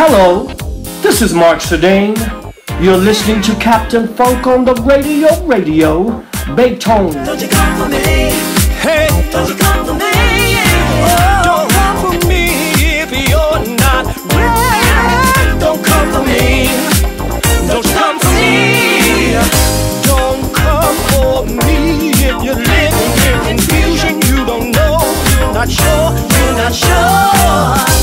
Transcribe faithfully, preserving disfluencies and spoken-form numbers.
Hello, this is Mark Sardain. You're listening to Captain Funk on the radio, radio, Beethoven. Don't you come for me? Hey, don't you come for me? Oh, don't come for me if you're not ready. Don't come for me. Don't come for me. Don't come for me if you're living in confusion. You don't know. You're not sure. You're not sure.